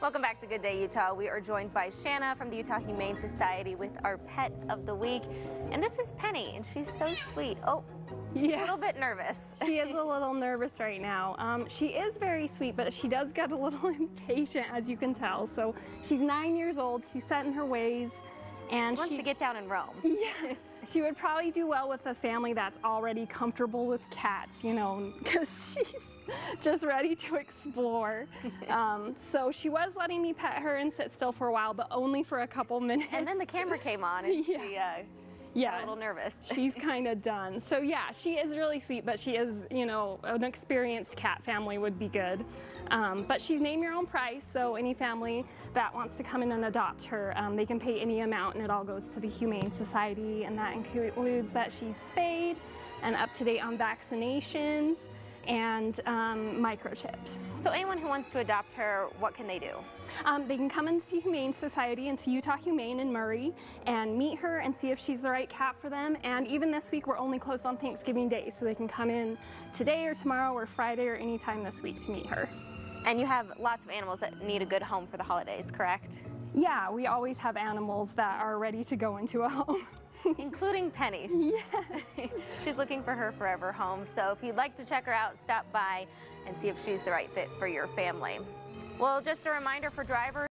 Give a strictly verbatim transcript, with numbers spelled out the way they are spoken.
Welcome back to Good Day Utah. We are joined by Shanna from the Utah Humane Society with our pet of the week. And this is Penny, and she's so sweet. Oh, she's yeah. a little bit nervous. She is a little nervous right now. Um, she is very sweet, but she does get a little impatient, as you can tell. So she's nine years old, she's set in her ways. And she wants she, to get down and roam. Yeah, she would probably do well with a family that's already comfortable with cats, you know, because she's just ready to explore. Um, so she was letting me pet her and sit still for a while, but only for a couple minutes. And then the camera came on and yeah. she uh, yeah. got a little nervous. She's kind of done. So yeah, she is really sweet, but she is, you know, an experienced cat family would be good. Um, but she's name your own price, so any family that wants to come in and adopt her, um, they can pay any amount, and it all goes to the Humane Society, and that includes that she's spayed and up to date on vaccinations and um, microchipped. So anyone who wants to adopt her, what can they do? Um, they can come into the Humane Society, into Utah Humane in Murray, and meet her and see if she's the right cat for them. And even this week, we're only closed on Thanksgiving Day, so they can come in today or tomorrow or Friday or any time this week to meet her. And you have lots of animals that need a good home for the holidays, correct? Yeah, we always have animals that are ready to go into a home. Including Penny. Yes. She's looking for her forever home. So if you'd like to check her out, stop by and see if she's the right fit for your family. Well, just a reminder for drivers.